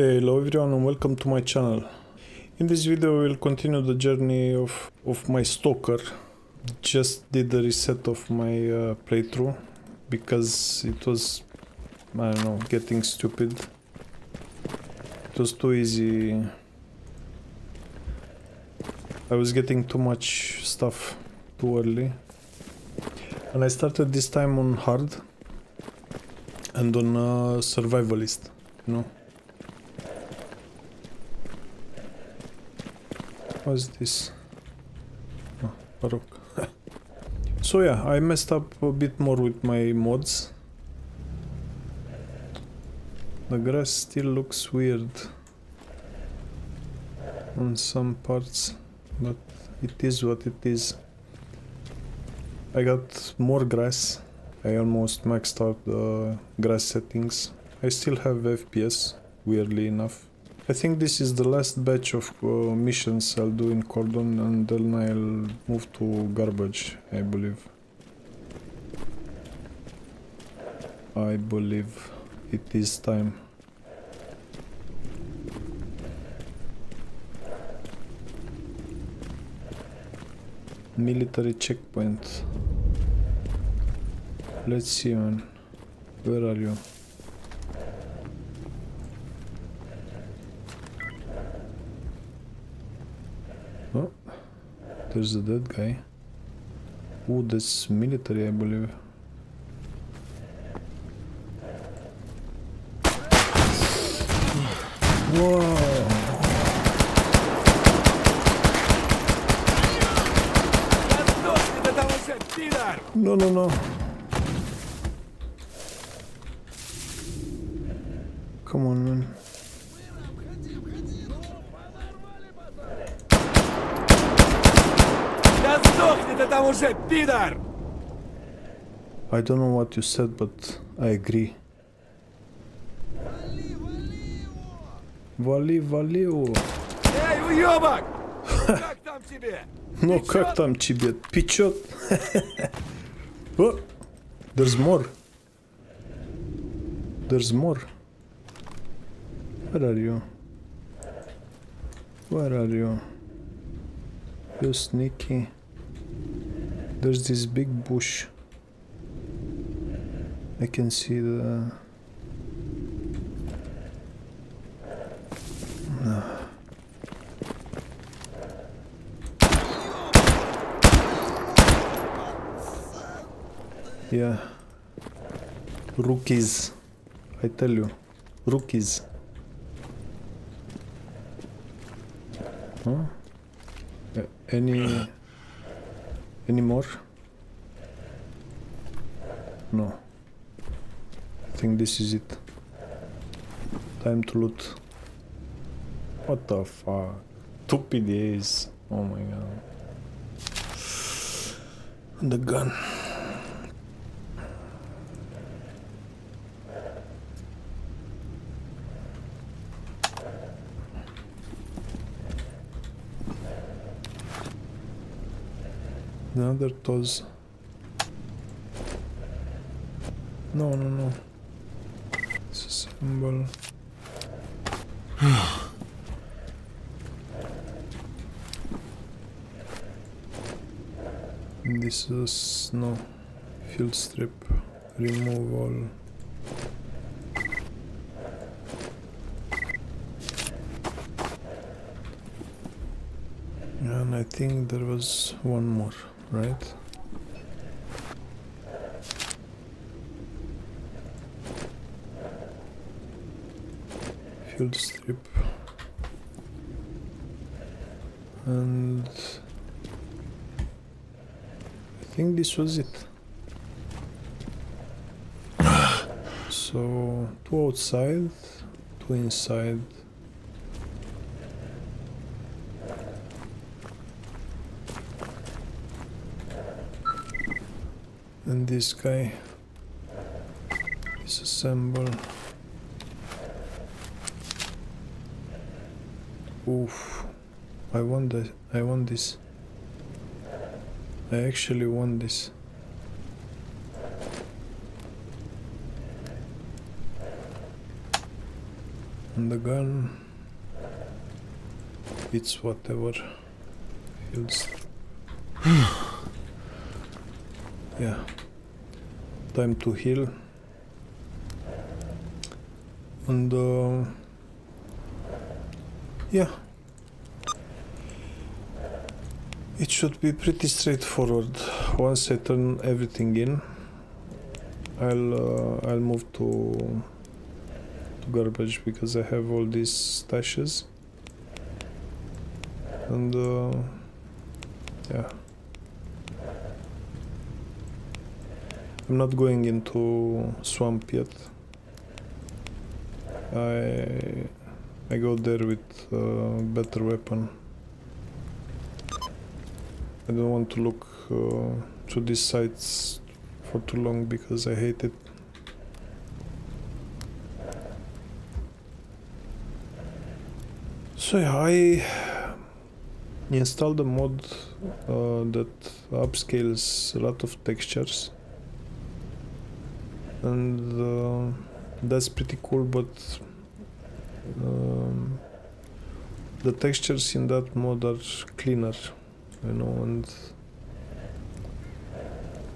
Hello everyone and welcome to my channel. In this video we'll continue the journey of my Stalker. Just did the reset of my playthrough because it was, I don't know, getting stupid. It was too easy. I was getting too much stuff too early. And I started this time on hard and on survivalist, you know. What's this? Oh, baroque. So yeah, I messed up a bit more with my mods. The grass still looks weird on some parts, but it is what it is. I got more grass. I almost maxed out the grass settings. I still have FPS, weirdly enough. I think this is the last batch of missions I'll do in Cordon, and then I'll move to Garbage, I believe. I believe it is time. Military checkpoint. Let's see, man. Where are you? Oh, there's a dead guy. Oh, that's military, I believe. Whoa! No, no, no. Come on, man. I don't know what you said, but I agree. Вали, валио. Эй, уёбок! Как там тебе? Ну как там тебе? Печёт? Oh, there's more. There's more. Where are you? Where are you? You sneaky. There's this big bush. I can see the... No. Yeah. Rookies. I tell you. Rookies. Huh? Any more? No. I think this is it. Time to loot. What the fuck? 2 PDAs. Oh my god. And the gun. Another toes. No, no, no. Disassemble. This is no field strip removal. And I think there was one more. Right? Field strip. And... I think this was it. So, 2 outside, 2 inside. And this guy, disassemble. Oof, I want that. I want this. I actually want this. open the gun. It's whatever feels. Yeah. Time to heal. And yeah. It should be pretty straightforward. Once I turn everything in, I'll move to garbage because I have all these stashes. And yeah. I'm not going into swamp yet. I go there with a better weapon. I don't want to look to these sites for too long because I hate it. So yeah, I installed a mod that upscales a lot of textures. And that's pretty cool, but the textures in that mod are cleaner, you know, and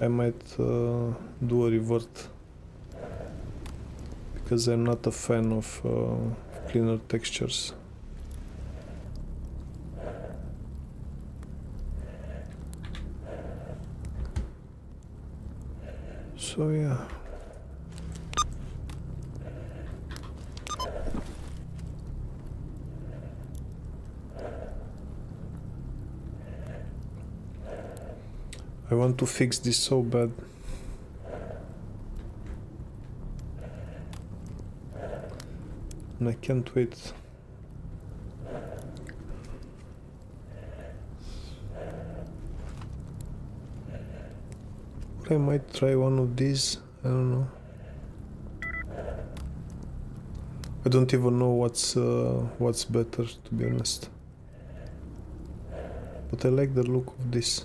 I might do a revert because I'm not a fan of cleaner textures. So yeah. I want to fix this so bad. And I can't wait. I might try one of these, I don't know. I don't even know what's better, to be honest. But I like the look of this.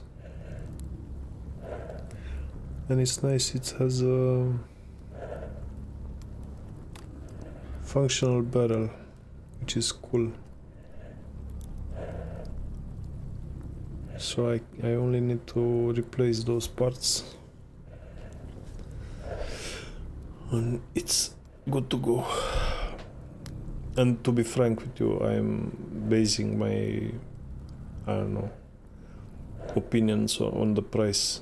And it's nice, it has a functional barrel, which is cool. So I only need to replace those parts. And it's good to go. And to be frank with you, I'm basing my, I don't know, opinions on the price.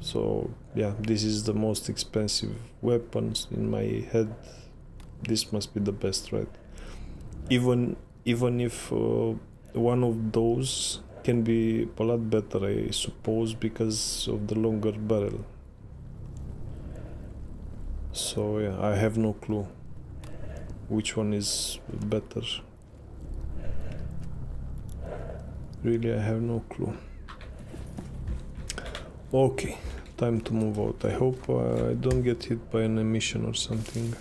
So yeah, this is the most expensive weapons in my head. This must be the best, right? Even if one of those can be a lot better, I suppose, because of the longer barrel. So yeah, I have no clue which one is better. Really, I have no clue. Okay. Time to move out. I hope I don't get hit by an emission or something.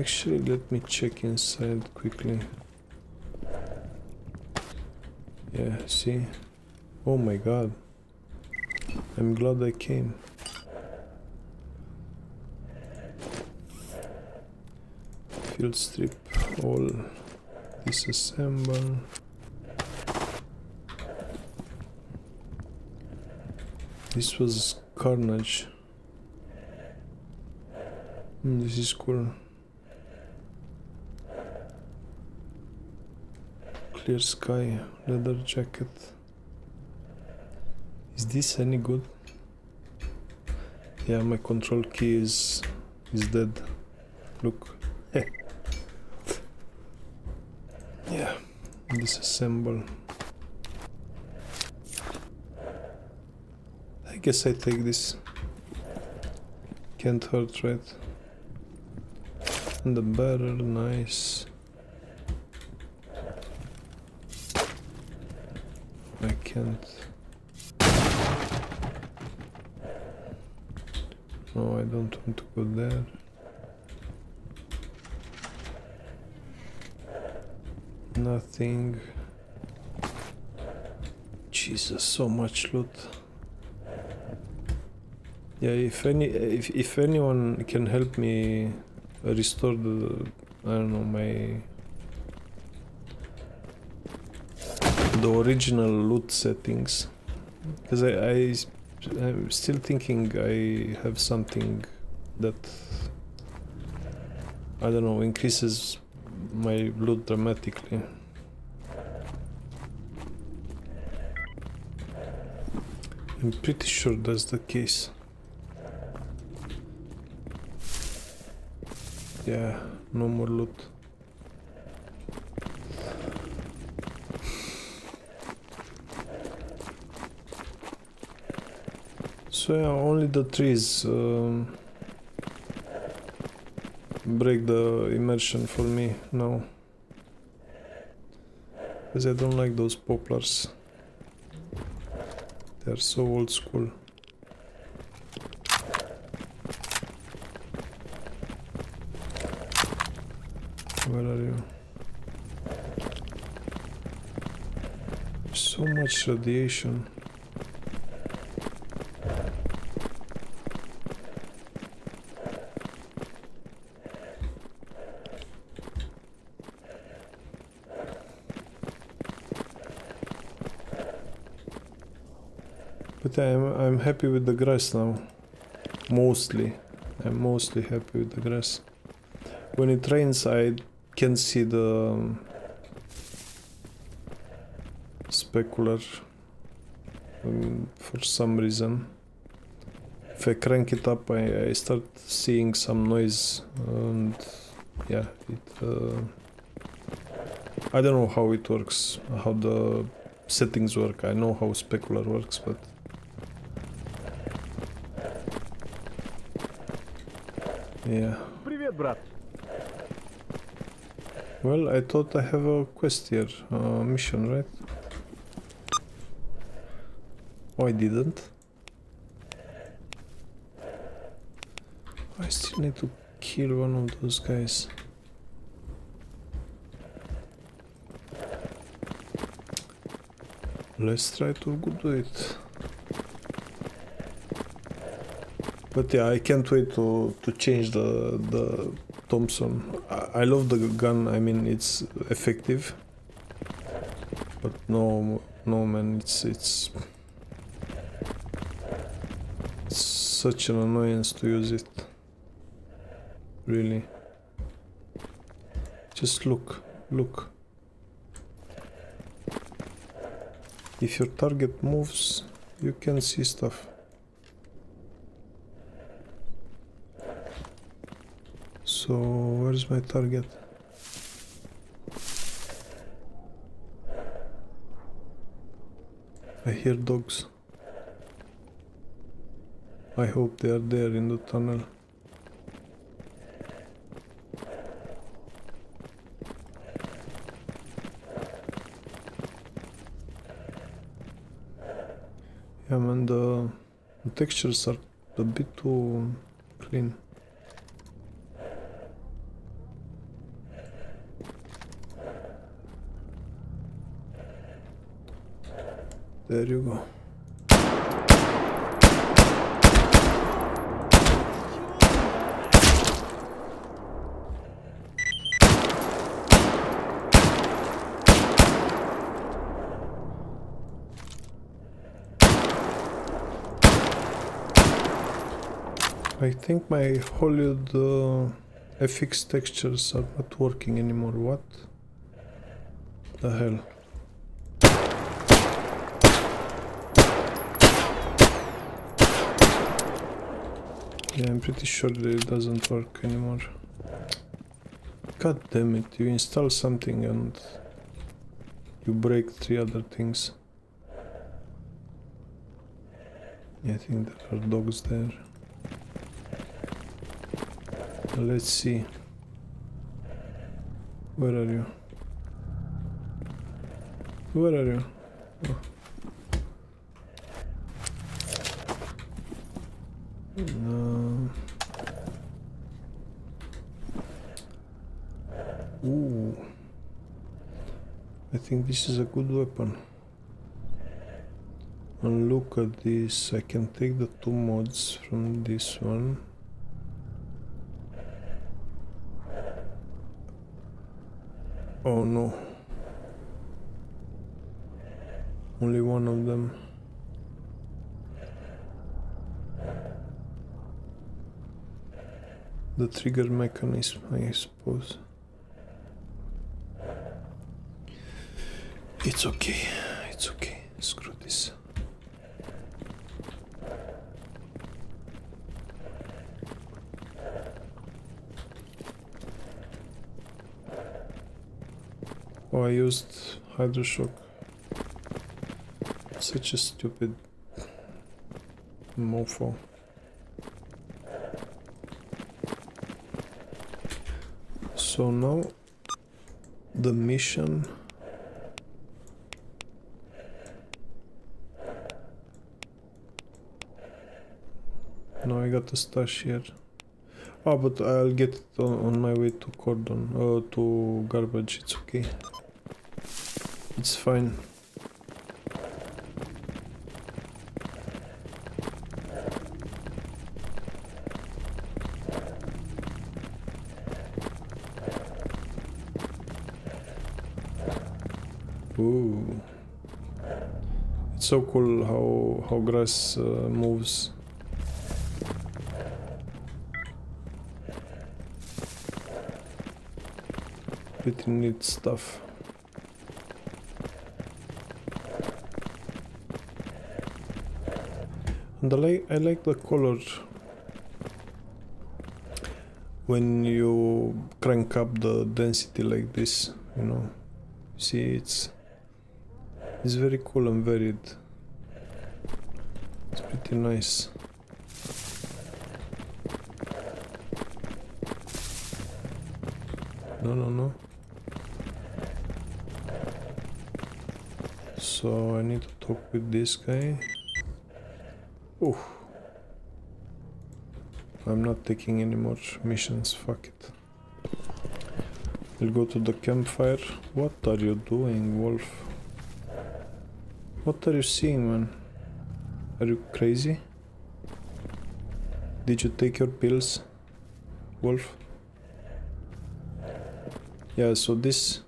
Actually, let me check inside quickly. Yeah, see? Oh my god. I'm glad I came. Field strip, all disassemble. This was carnage. This is cool. Clear sky, leather jacket. Is this any good? Yeah, my control key is dead. Look. Yeah, disassemble. I guess I take this. Can't hurt, right? And the barrel, nice. I can't. No, I don't want to go there. Nothing. Jesus, so much loot. Yeah, if anyone can help me restore the I don't know, my... the original loot settings. Because I'm still thinking I have something that, I don't know, increases my loot dramatically. I'm pretty sure that's the case. Yeah, no more loot. So yeah, only the trees break the immersion for me now, because I don't like those poplars. They're so old school. Where are you? So much radiation. But I'm happy with the grass now. Mostly. I'm mostly happy with the grass. When it rains, I can see the specular for some reason. If I crank it up, I start seeing some noise, and yeah, it... I don't know how it works, how the settings work. I know how specular works, but... yeah. Привет, брат. Well, I thought I have a quest here, mission, right? Oh, I didn't. I still need to kill one of those guys. Let's try to do it. But yeah, I can't wait to change the Thompson. I love the gun. I mean, it's effective. But no man, it's such an annoyance to use it. Really. Just look. If your target moves, you can see stuff. So, where's my target? I hear dogs. I hope they are there in the tunnel. Yeah, man, the textures are a bit too clean. There you go. I think my Hollywood FX textures are not working anymore. What the hell? Yeah, I'm pretty sure that it doesn't work anymore. God damn it, you install something and you break three other things. Yeah, I think there are dogs there. Let's see. Where are you? Where are you? Oh. Ooh, I think this is a good weapon. And look at this, I can take the two mods from this one. Oh no. Only one of them. The trigger mechanism, I suppose. It's okay, it's okay. Screw this. Oh, I used HydroShock. Such a stupid mofo. So now the mission . Now I got a stash here. Oh, but I'll get it on my way to Cordon, to Garbage, it's okay. It's fine. Ooh. It's so cool how grass moves. Pretty neat stuff. And I like the color when you crank up the density like this, you know. See, it's very cool and varied. It's pretty nice. No. So I need to talk with this guy. Oof. I'm not taking any more missions, fuck it. We'll go to the campfire. What are you doing, Wolf? What are you seeing, man? Are you crazy? Did you take your pills, Wolf? Yeah, so this...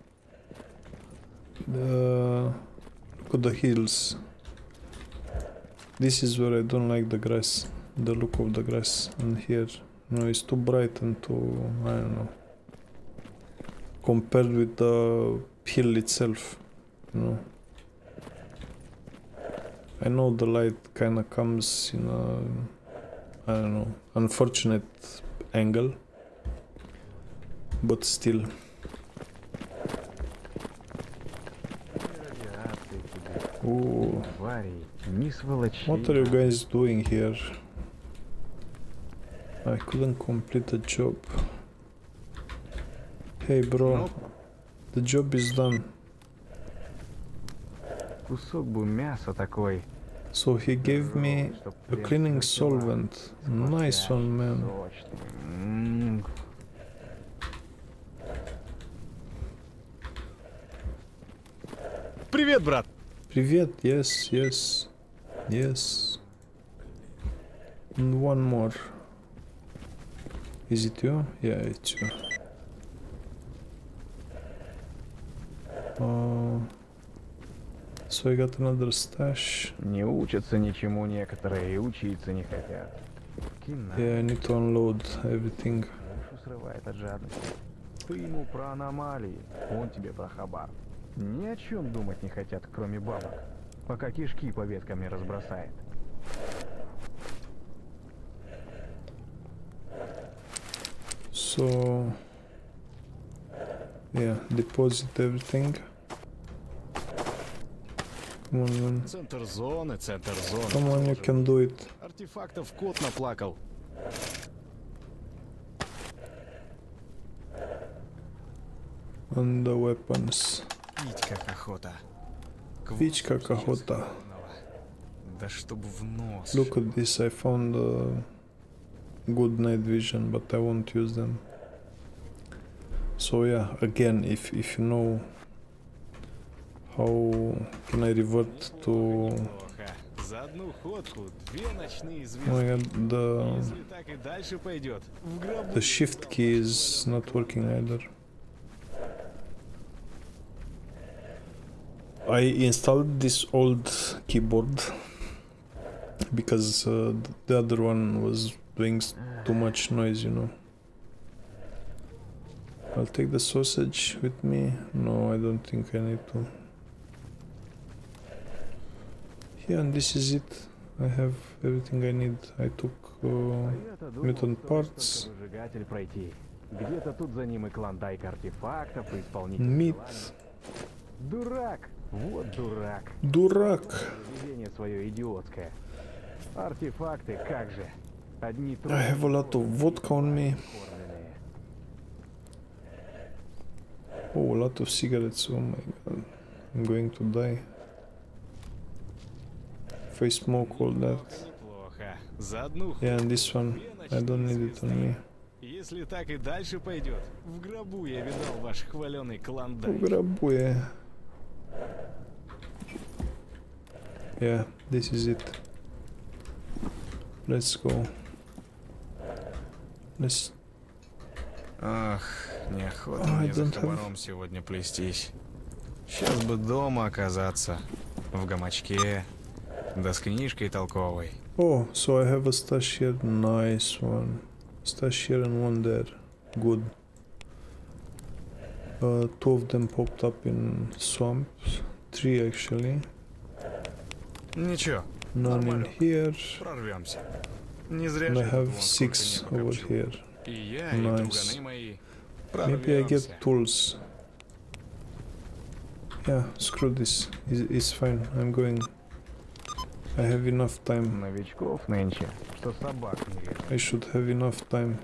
look at the hills. This is where I don't like the grass, the look of the grass, and here, no, it's too bright and too, I don't know, compared with the hill itself, you know. I know the light kind of comes in a, I don't know, unfortunate angle, but still. Ooh. What are you guys doing here? I couldn't complete the job. Hey bro, the job is done. So he gave me a cleaning solvent. Nice one, man. Привет, брат. Привет, yes. And one more. Is it you? Yeah, it's you. So I got another stash. Не учатся ничему некоторые, учиться не хотят. Yeah, I need to unload everything. Срывает от жадности. Ты ему про аномалии, он тебе про хабар. Ни о чем думать не хотят, кроме бабок, пока кишки по веткам не разбросает. So, yeah, deposit everything. Come on, man. Центр зоны. Come on, you can do it. Артефактов кот наплакал. And the weapons. Vichka. Look at this, I found good night vision, but I won't use them. So yeah, again, if you know how can I revert to... Oh my god, the shift key is not working either. I installed this old keyboard because the other one was doing too much noise, you know. I'll take the sausage with me. No, I don't think I need to. Yeah, and this is it. I have everything I need. I took mutant parts. Meat. Дурак, вот дурак. Дурак. Поведение своё идиотское. Артефакты, как же? Одни трупы. I have a lot of vodka on me. Oh, a lot of cigarettes. Oh my god. I'm going to die. If I smoke all that. Yeah, and this one. I don't need it on me. Если так и дальше пойдёт, в гробу я видал ваш хвалёный клондайк. В гробу я. Yeah, this is it. Let's go. Let's... Ах, неохота мне за товаром сегодня плестись. Сейчас бы дома оказаться. В гамачке. Да с книжкой толковой. Oh, so I have a stash here. Nice one. Stash here and one there. Good. Two of them popped up in swamps. Three actually. Ничего. None in here. And I have 6 over here. Nice. Maybe I get tools. Yeah, screw this. It's fine. I'm going. I have enough time. I should have enough time.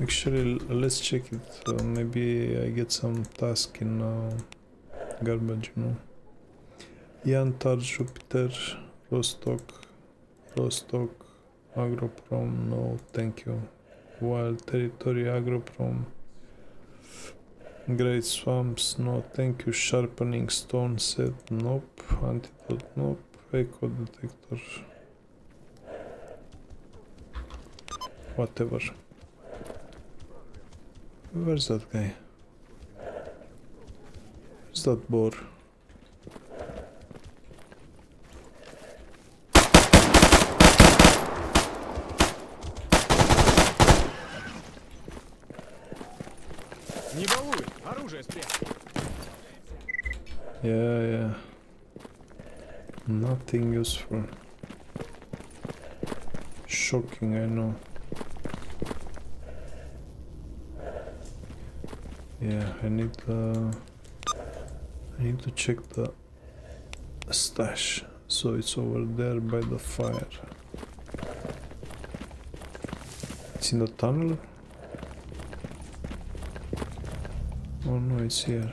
Actually, let's check it. Maybe I get some task in garbage, you know. Yantar, Jupiter, Rostock, Agroprom, no, thank you. Wild Territory, Agroprom, Great Swamps, no, thank you. Sharpening Stone Set, nope. Antidote, nope. Echo Detector, whatever. Where's that guy? Where's that boar? Yeah. Nothing useful. Shocking, I know. Yeah, I need to check the stash. So it's over there by the fire. It's in the tunnel? Oh no, it's here.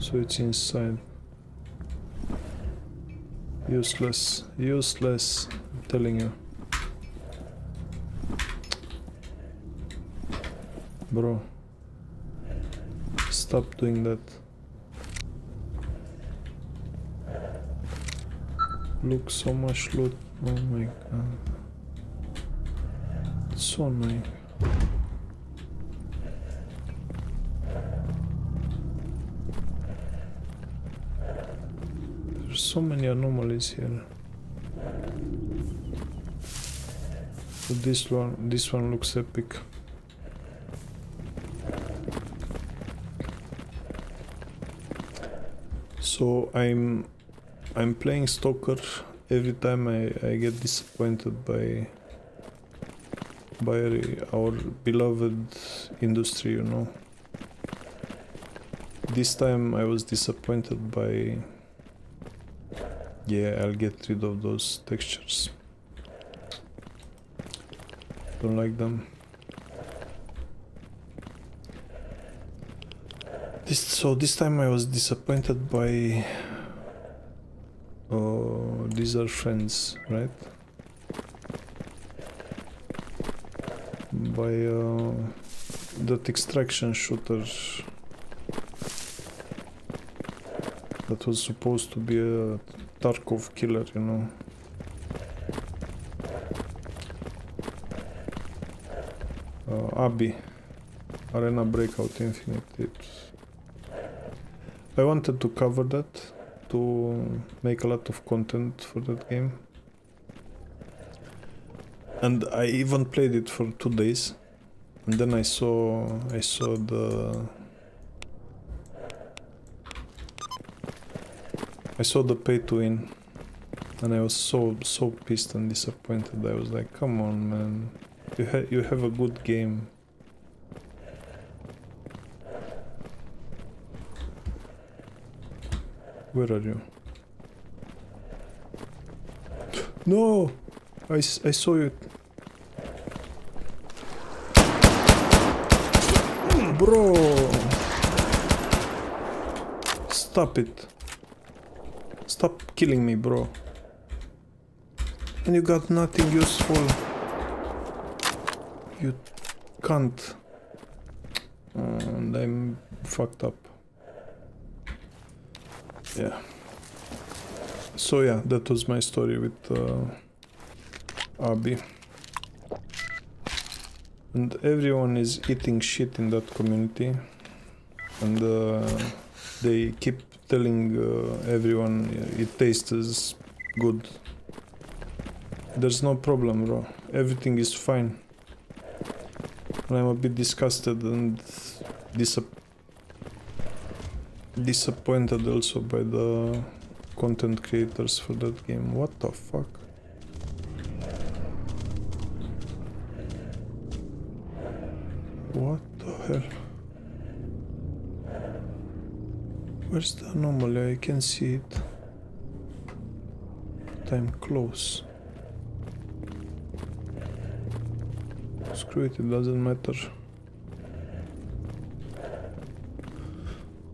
So it's inside. Useless, I'm telling you. Bro, stop doing that. Look, so much loot. Oh my god. It's so annoying. So many anomalies here. But this one looks epic. So I'm playing Stalker. Every time I get disappointed by our beloved industry, you know. This time I was disappointed by. Yeah, I'll get rid of those textures. Don't like them. So this time I was disappointed by... Oh, these are friends, right? By that extraction shooter. That was supposed to be a Tarkov killer, you know. Abby, Arena Breakout Infinite. I wanted to cover that, to make a lot of content for that game. And I even played it for 2 days, and then I saw the pay to win, and I was so pissed and disappointed. I was like, come on, man, you have a good game. Where are you? No, I saw you. Bro! Stop it. Stop killing me, bro. And you got nothing useful. You can't. And I'm fucked up. Yeah. So yeah, that was my story with Abby. And everyone is eating shit in that community, and they keep telling everyone it tastes good. There's no problem, bro. Everything is fine. And I'm a bit disgusted and disappointed also by the content creators for that game. What the fuck? What the hell? Where's the anomaly? I can see it. But I'm close. Screw it, it doesn't matter.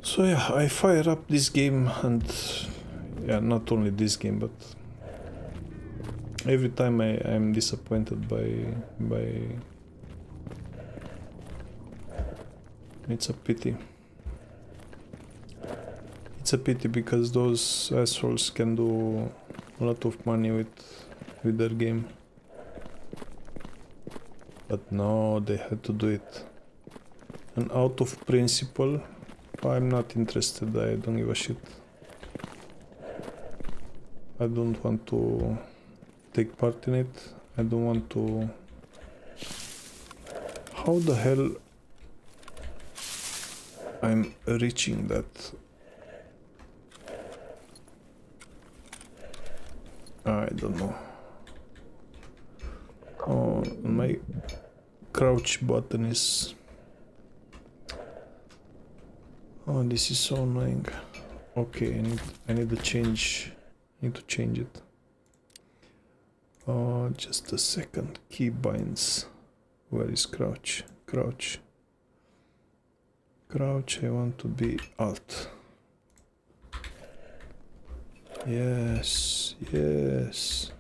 So yeah, I fire up this game, and yeah, not only this game, but every time I'm disappointed by. It's a pity. It's a pity because those assholes can do a lot of money with their game. But no, they had to do it. And out of principle, I'm not interested. I don't give a shit. I don't want to take part in it. I don't want to... How the hell... I'm reaching that. I don't know. Oh, my crouch button is... Oh, this is so annoying. Okay, I need to change. I need to change it. Oh, just a second. Keybinds. Where is crouch? Crouch. Crouch, I want to be alt. Yes, yes.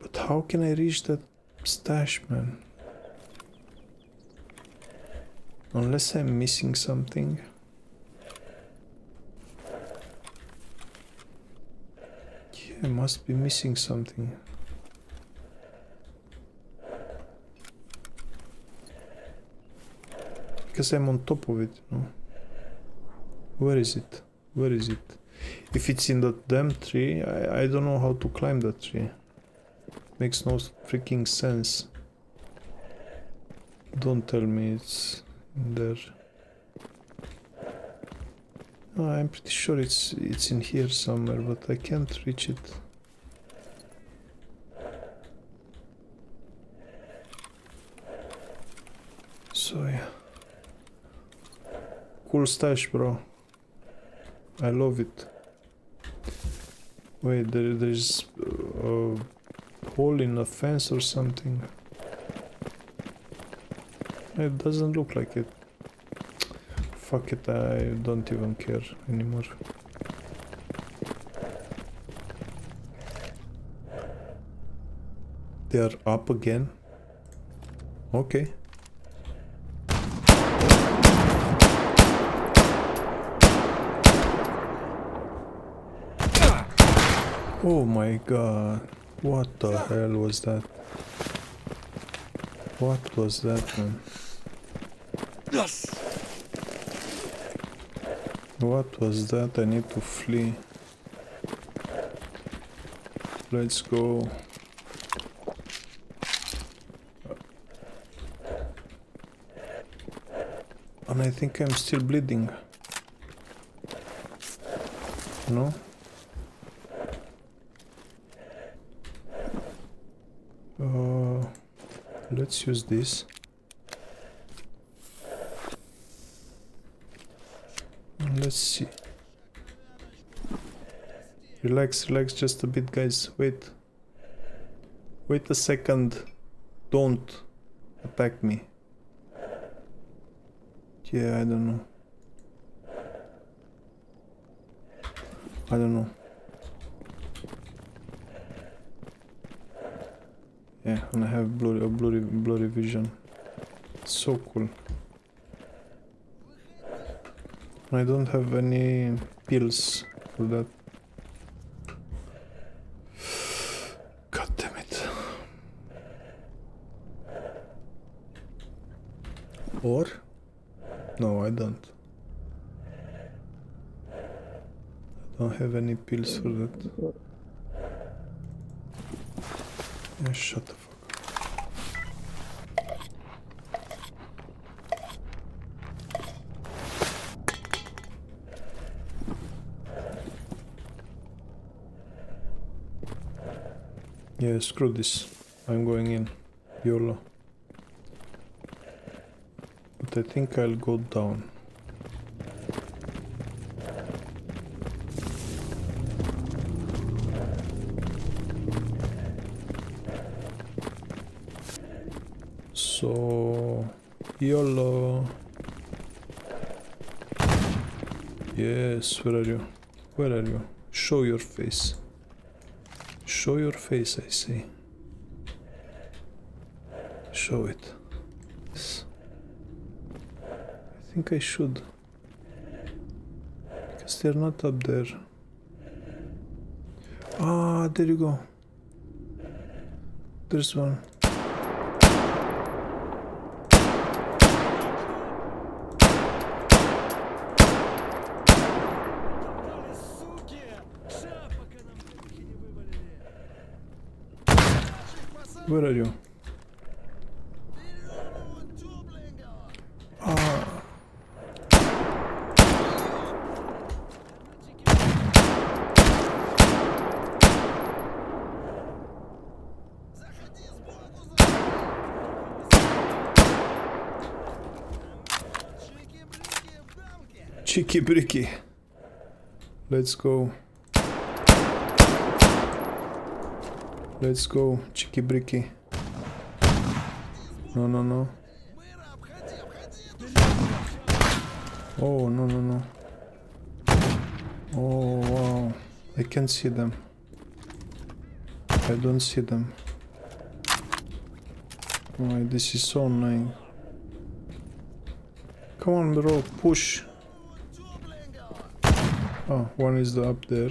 But how can I reach that stash, man? Unless I'm missing something. Yeah, I must be missing something. Because I'm on top of it, no? Where is it? Where is it? If it's in that damn tree, I don't know how to climb that tree. Makes no freaking sense. Don't tell me it's in there. No, I'm pretty sure it's in here somewhere, but I can't reach it. So yeah. Cool stash, bro. I love it. Wait, there's a hole in a fence or something. It doesn't look like it. Fuck it, I don't even care anymore. They are up again. Okay. Oh my god, what the hell was that? What was that one? Yes. What was that? I need to flee. Let's go. And I think I'm still bleeding. No? Let's use this. Let's see. Relax, relax just a bit, guys. Wait. Wait a second. Don't attack me. Yeah, I don't know. I don't know. Yeah, and I have blurry vision. It's so cool. I don't have any pills for that. God damn it. Or? No, I don't. I don't have any pills for that. Yeah, shut the fuck up. Yeah, screw this. I'm going in. YOLO. But I think I'll go down. So... YOLO! Yes, where are you? Where are you? Show your face. Show your face, I say. Show it. Yes. I think I should. Because they're not up there. Ah, there you go. There's one. Where are you? Ah. Cheeky-bricky. Let's go. Let's go, cheeky-bricky. No, no, no. Oh, no, no, no. Oh, wow. I can't see them. I don't see them. Oh, this is so annoying. Come on, bro, push. Oh, one is up there.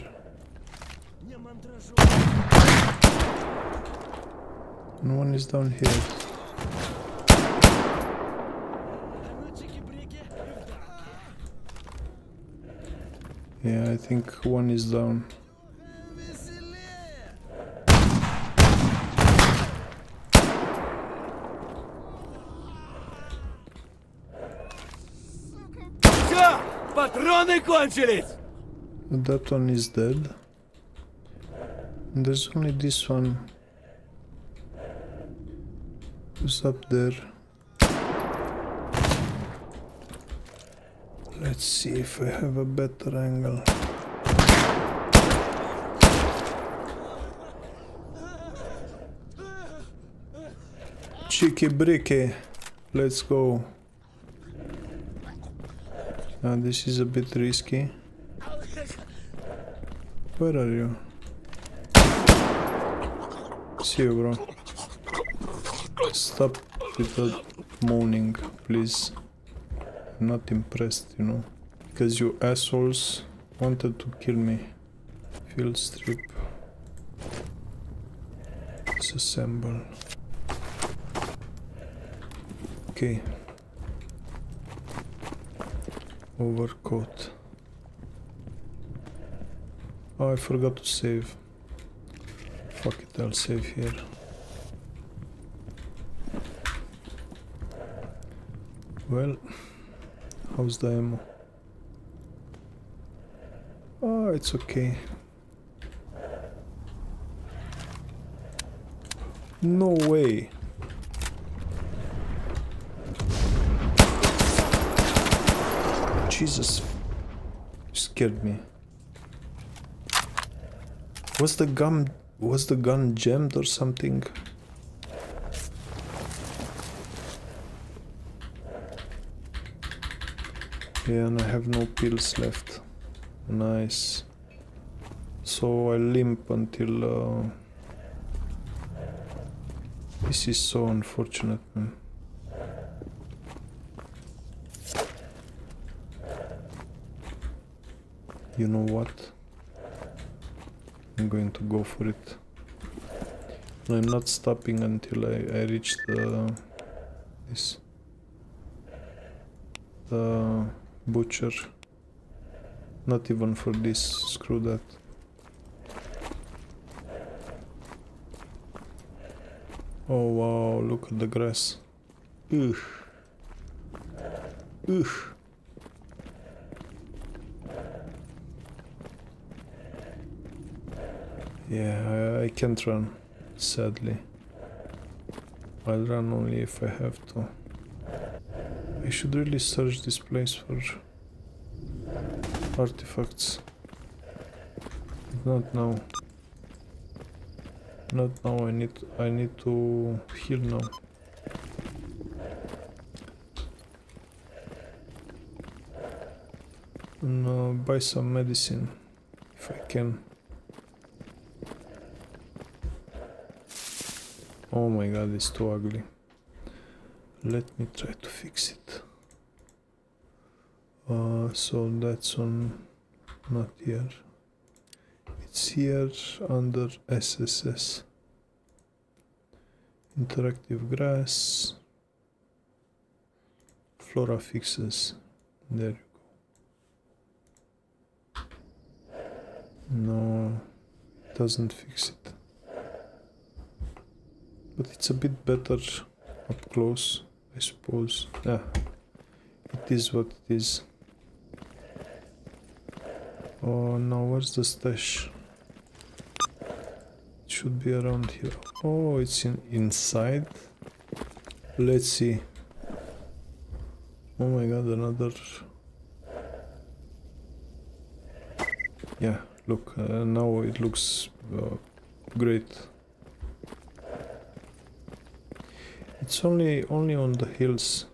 And one is down here. Yeah, I think one is down. That one is dead. And there's only this one. Who's up there? Let's see if I have a better angle. Cheeky bricky, let's go. Now this is a bit risky. Where are you? See you, bro. Stop with that moaning, please. I'm not impressed, you know. Because you assholes wanted to kill me. Field strip. Disassemble. Okay. Overcoat. Oh, I forgot to save. Fuck it, I'll save here. Well, how's the ammo? Oh, it's okay. No way. Jesus, you scared me. Was the gun jammed or something? Yeah, and I have no pills left. Nice. So I limp until... This is so unfortunate, man. You know what? I'm going to go for it. I'm not stopping until I reach the... This. The... Butcher. Not even for this, screw that. Oh wow, look at the grass. Ugh. Ugh. Yeah, I can't run, sadly. I'll run only if I have to. I should really search this place for artifacts. Not now. Not now. I need to heal now. And buy some medicine if I can. Oh my god, it's too ugly. Let me try to fix it. So that's on... not here. It's here under SSS. Interactive grass. Flora fixes. There you go. No, it doesn't fix it. But it's a bit better up close, I suppose. Ah, it is what it is. Oh no, where's the stash? It should be around here. Oh, it's inside. Let's see. Oh my god, another... Yeah, look, now it looks great. It's only on the hills.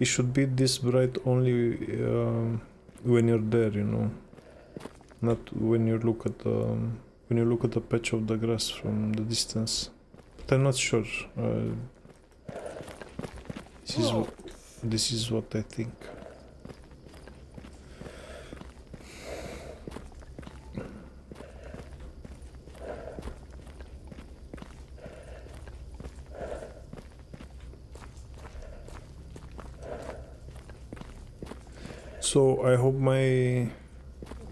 It should be this bright only when you're there, you know. Not when you look at the patch of the grass from the distance. But I'm not sure. This is what I think. So I hope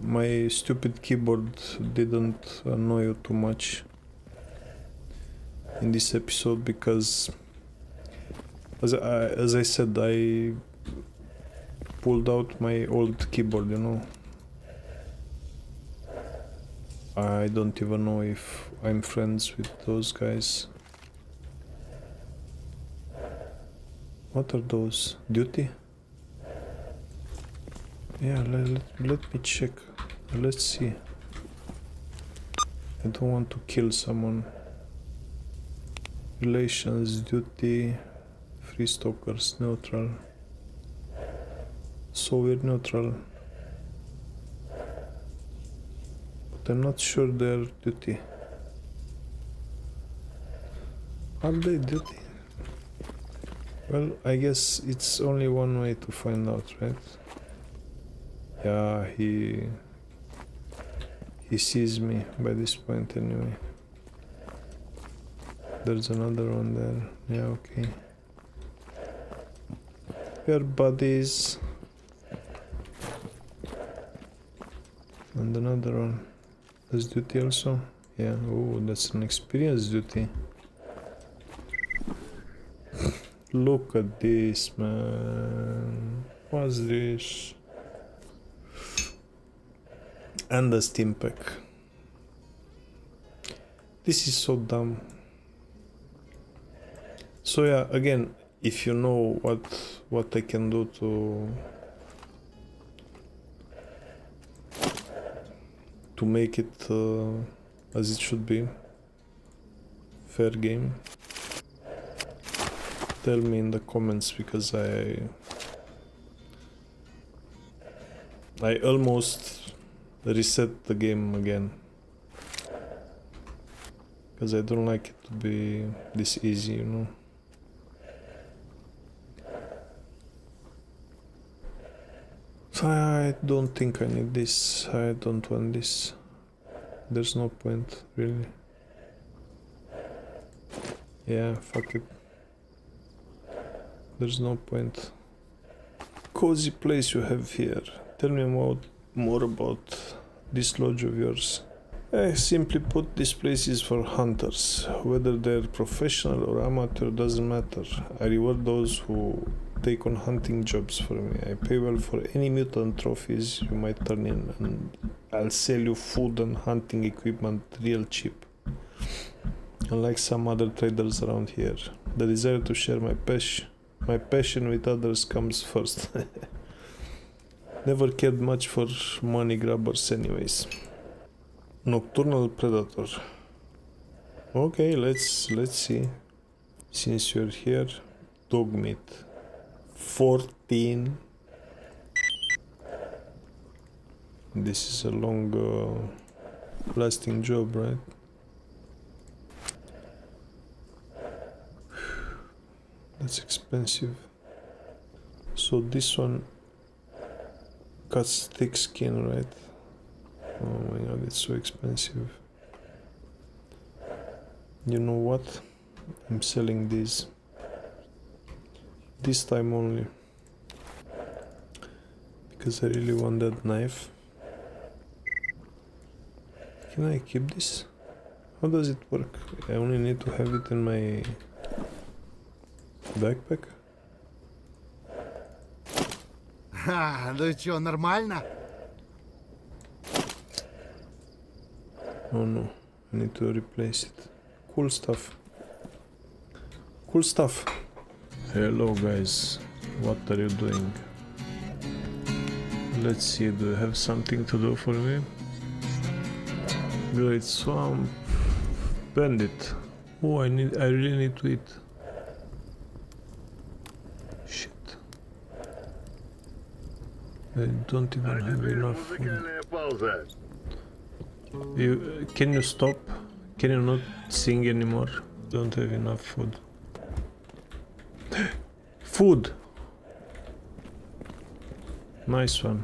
my stupid keyboard didn't annoy you too much in this episode, because as I said, I pulled out my old keyboard, you know. I don't even know if I'm friends with those guys. What are those? Duty? Yeah, let me check. Let's see. I don't want to kill someone. Relations, duty, free stalkers, neutral. So we're neutral. But I'm not sure they're duty. Are they duty? Well, I guess it's only one way to find out, right? Yeah, he sees me by this point anyway. There's another one there. Yeah, okay. Your buddies. And another one. There's duty also. Yeah, oh, that's an experience duty. Look at this, man. What's this? And a steam pack. This is so dumb. So yeah, again, if you know what I can do to make it as it should be, fair game, tell me in the comments, because I almost reset the game again, because I don't like it to be this easy, you know. So I don't think I need this. I don't want this. There's no point, really. Yeah, fuck it. There's no point. Cozy place you have here. Tell me more about this lodge of yours. I simply put, this place is for hunters. Whether they're professional or amateur doesn't matter. I reward those who take on hunting jobs for me. I pay well for any mutant trophies you might turn in, and I'll sell you food and hunting equipment real cheap. Unlike some other traders around here, the desire to share my passion with others comes first. Never cared much for money grabbers anyways. Nocturnal predator. Okay, let's see. Since you're here, dog meat. 14. This is a long lasting job, right? That's expensive. So this one cuts thick skin, right? Oh my god, it's so expensive. You know what? I'm selling these. This time only. Because I really want that knife. Can I keep this? How does it work? I only need to have it in my backpack. Ха, ну чё, нормально? Oh no, I need to replace it. Cool stuff. Cool stuff. Hello guys, what are you doing? Let's see, do you have something to do for me? Great swamp bandit. Oh, I really need to eat. I don't even have enough food. Can you stop? Can you not sing anymore? Don't have enough food. Food! Nice one.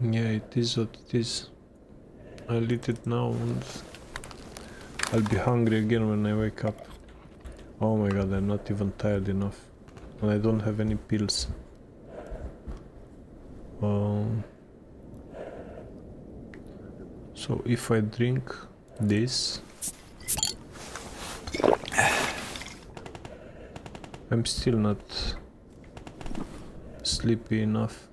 Yeah, it is what it is. I'll eat it now and I'll be hungry again when I wake up. Oh my god, I'm not even tired enough. And I don't have any pills. So if I drink this, I'm still not sleepy enough.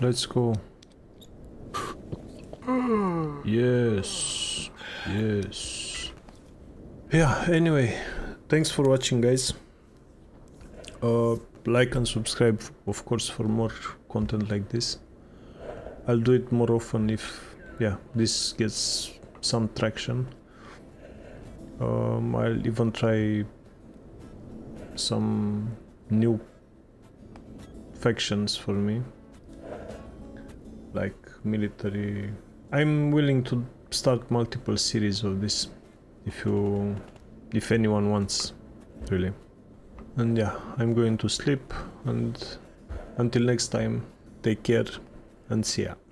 Let's go. Yes, yes. Yeah, anyway, thanks for watching, guys. Like and subscribe, of course, for more content like this. I'll do it more often if, yeah, this gets some traction. I'll even try some new factions for me, like military. I'm willing to start multiple series of this, if anyone wants, really. And yeah, I'm going to sleep, and until next time, take care and see ya.